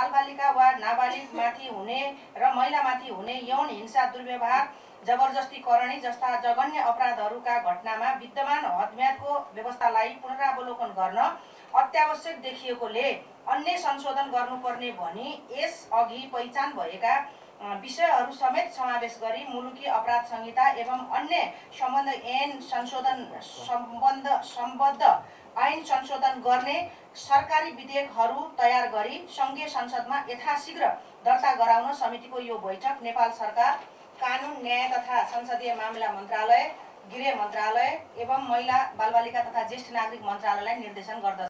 बालबालिका वा नाबालिगमाथि हुने र महिलामाथि हुने यौन हिंसा, दुर्व्यवहार, जबरजस्तीकरणी जस्ता जघन्य अपराधहरूका घटनामा विद्यमान हदम्यादको व्यवस्थालाई पुनरावलोकन गर्न अत्यावश्यक देखिएकोले अन्य संशोधन गर्नुपर्ने भनी यसअघि पहिचान भएका विषयहरू समेत समावेश गरी मुलुकी अपराध संहिता एवं अन्य सम्बद्ध ऐन संशोधन गर्ने सरकारी विधेयकहरू तयार गरी संघीय संसदमा यथाशीघ्र दर्ता गराउन समितिको यो बैठक नेपाल सरकार कानून, न्याय तथा संसदीय मामला मन्त्रालय, गृह मन्त्रालय एवं महिला बालबालिका तथा ज्येष्ठ नागरिक मन्त्रालयलाई निर्देशन गर्दछ।